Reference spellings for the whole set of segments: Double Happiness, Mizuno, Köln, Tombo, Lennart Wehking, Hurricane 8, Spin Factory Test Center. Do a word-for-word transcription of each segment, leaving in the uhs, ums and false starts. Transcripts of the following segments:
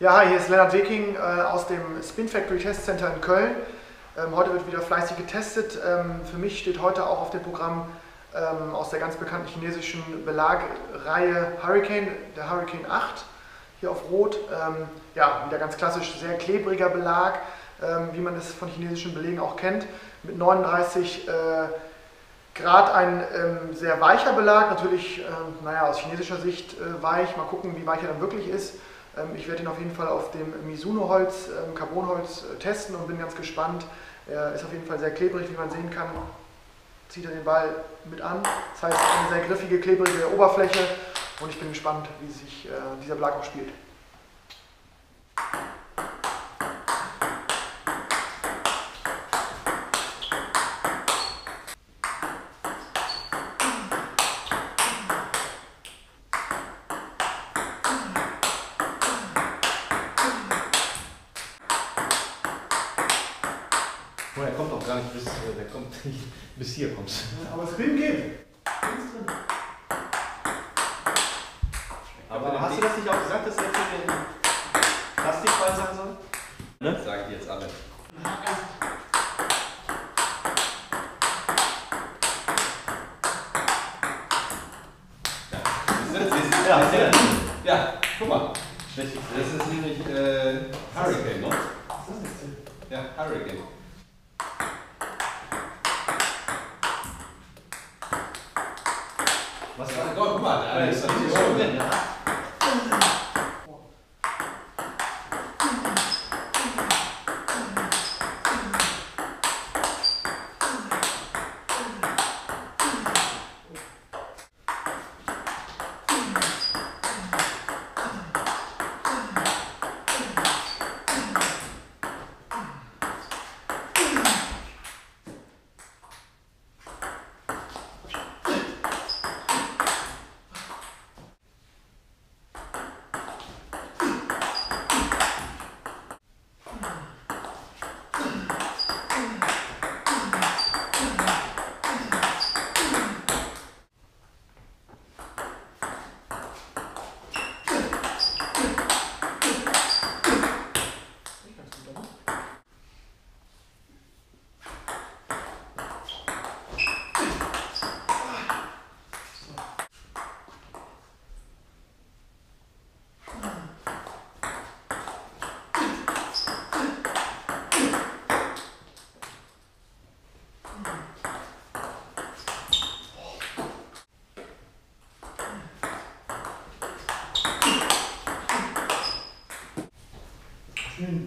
Ja, hi, hier ist Lennart Wehking äh, aus dem Spin Factory Test Center in Köln. Ähm, heute wird wieder fleißig getestet. Ähm, für mich steht heute auch auf dem Programm ähm, aus der ganz bekannten chinesischen Belagreihe Hurricane, der Hurricane acht, hier auf Rot. Ähm, ja, wieder ganz klassisch, sehr klebriger Belag, ähm, wie man es von chinesischen Belegen auch kennt, mit neununddreißig äh, Grad ein ähm, sehr weicher Belag, natürlich äh, naja, aus chinesischer Sicht äh, weich, mal gucken, wie weich er dann wirklich ist. Ähm, ich werde ihn auf jeden Fall auf dem Mizuno-Holz, ähm, Carbonholz äh, testen und bin ganz gespannt. Er ist auf jeden Fall sehr klebrig, wie man sehen kann. Zieht er den Ball mit an, das heißt eine sehr griffige, klebrige Oberfläche und ich bin gespannt, wie sich äh, dieser Belag auch spielt. Der kommt auch gar nicht bis, der kommt nicht bis hier kommst. Aber das Film geht. Aber, Aber hast du das nicht auch gesagt, dass der Film in Plastikball sein soll? Ne? Das sagen die jetzt alle. Ja, ja, ja. Ja, guck mal. Das ist nämlich äh, Hurricane, ne? Was ist das denn? Ja, Hurricane. Was war das? Guck mal, da ist das hier schon drin.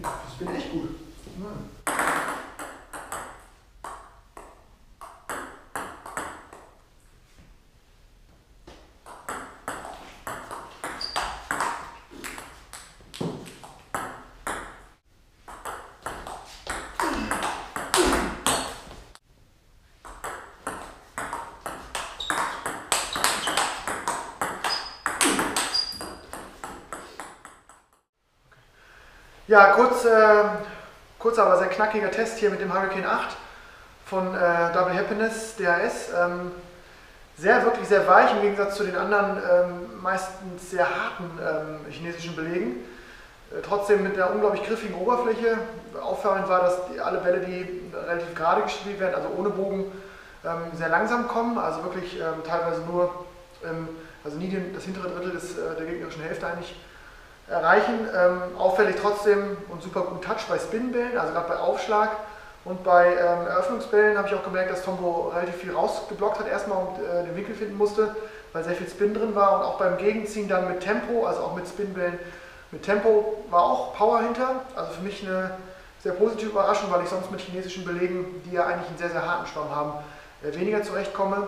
Das bin echt gut. Ja. Ja, kurz, äh, kurzer, aber sehr knackiger Test hier mit dem Hurricane acht von äh, Double Happiness, D H S. Ähm, sehr, wirklich sehr weich im Gegensatz zu den anderen ähm, meistens sehr harten ähm, chinesischen Belegen. Äh, trotzdem mit einer unglaublich griffigen Oberfläche. Auffallend war, dass die, alle Bälle, die relativ gerade gespielt werden, also ohne Bogen, ähm, sehr langsam kommen. Also wirklich ähm, teilweise nur, ähm, also nie den, das hintere Drittel des, äh, der gegnerischen Hälfte eigentlich erreichen. Ähm, auffällig trotzdem und super guten Touch bei Spinbällen, also gerade bei Aufschlag und bei ähm, Eröffnungsbällen habe ich auch gemerkt, dass Tombo relativ viel rausgeblockt hat erstmal und äh, den Winkel finden musste, weil sehr viel Spin drin war und auch beim Gegenziehen dann mit Tempo, also auch mit Spinbällen mit Tempo war auch Power hinter, also für mich eine sehr positive Überraschung, weil ich sonst mit chinesischen Belegen, die ja eigentlich einen sehr, sehr harten Schwamm haben, äh, weniger zurechtkomme,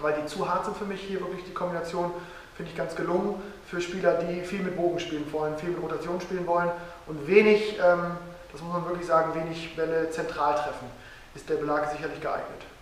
weil die zu hart sind für mich hier wirklich die Kombination. Finde ich ganz gelungen für Spieler, die viel mit Bogen spielen wollen, viel mit Rotation spielen wollen und wenig, ähm, das muss man wirklich sagen, wenig Bälle zentral treffen, ist der Belag sicherlich geeignet.